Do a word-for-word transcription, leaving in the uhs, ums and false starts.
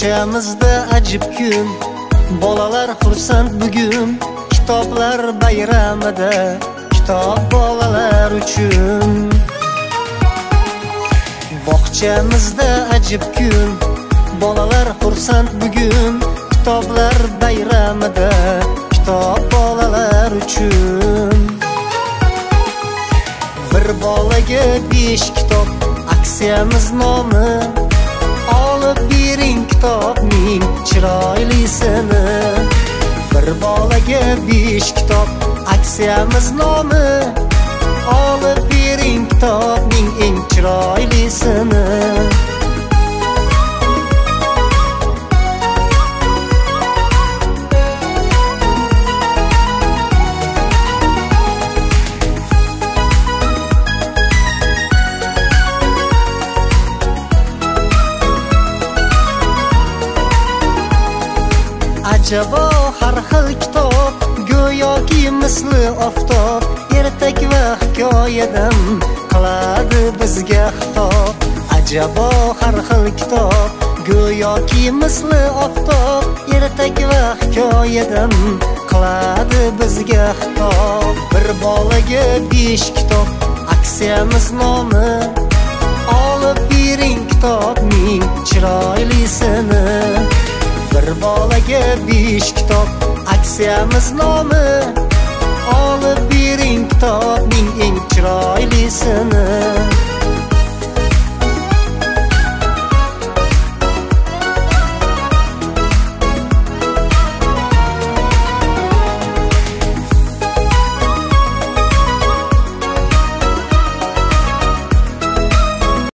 Ko'chamizda ajib kun, bolalar xursand bugun, kitoblar bayramida, kitob bolalar uchun. Bog'chamizda ajib kun, bolalar xursand bugun, kitoblar bayramida, kitob bolalar uchun. Bir bolaga besh kitob aksiyamiz nomi, olib bering kitobning chiroylisini. Bir bolaga besh kitob aksiyamiz nomi, olib bering kitobning eng chiroylisini. Ajabo har xil kitob, go'yoki misli oftob, ertak va hikoyadan qiladi bizga xitob. Ajabo har xil kitob, go'yoki misli oftob, ertak va hikoyadan qiladi bizga xitob. Bir bolaga besh kitob aksiyamiz nomi, olib bering kitobning chiroylisini. Bir bolaga besh kitob aksiyamiz nomi, olib bering kitobning eng chiroylisini.